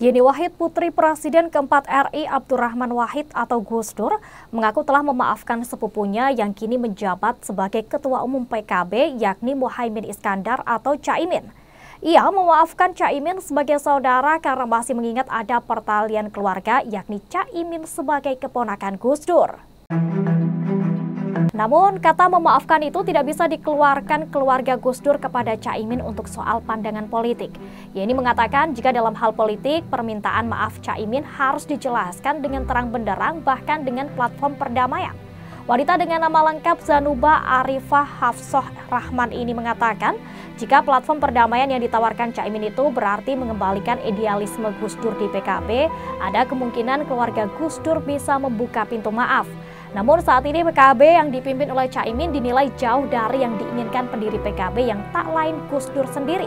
Yenny Wahid, putri Presiden keempat RI Abdurrahman Wahid atau Gus Dur, mengaku telah memaafkan sepupunya yang kini menjabat sebagai Ketua Umum PKB yakni Muhaimin Iskandar atau Cak Imin. Ia memaafkan Cak Imin sebagai saudara karena masih mengingat ada pertalian keluarga yakni Cak Imin sebagai keponakan Gus Dur. Namun, kata memaafkan itu tidak bisa dikeluarkan keluarga Gus Dur kepada Cak Imin untuk soal pandangan politik. Yenny mengatakan jika dalam hal politik, permintaan maaf Cak Imin harus dijelaskan dengan terang benderang bahkan dengan platform perdamaian. Wanita dengan nama lengkap Zannuba Ariffah Chafsoh Rahman ini mengatakan jika platform perdamaian yang ditawarkan Cak Imin itu berarti mengembalikan idealisme Gus Dur di PKB, ada kemungkinan keluarga Gus Dur bisa membuka pintu maaf. Namun saat ini PKB yang dipimpin oleh Cak Imin dinilai jauh dari yang diinginkan pendiri PKB yang tak lain Gus Dur sendiri.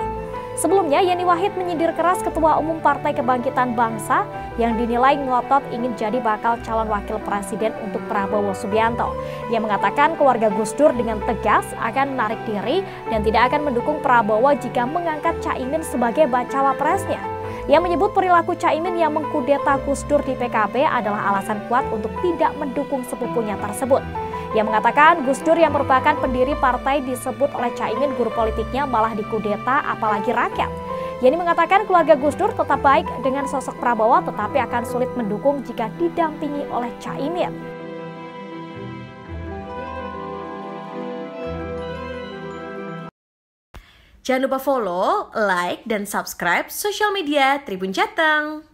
Sebelumnya Yenny Wahid menyindir keras Ketua Umum Partai Kebangkitan Bangsa yang dinilai ngotot ingin jadi bakal calon wakil presiden untuk Prabowo Subianto. Ia mengatakan keluarga Gus Dur dengan tegas akan menarik diri dan tidak akan mendukung Prabowo jika mengangkat Cak Imin sebagai bacawa presnya. Ia menyebut perilaku Cak Imin yang mengkudeta Gus Dur di PKB adalah alasan kuat untuk tidak mendukung sepupunya tersebut. Ia mengatakan Gus Dur yang merupakan pendiri partai disebut oleh Cak Imin guru politiknya malah dikudeta apalagi rakyat. Yenny mengatakan keluarga Gus Dur tetap baik dengan sosok Prabowo tetapi akan sulit mendukung jika didampingi oleh Cak Imin. Jangan lupa follow, like, dan subscribe sosial media Tribun Jateng.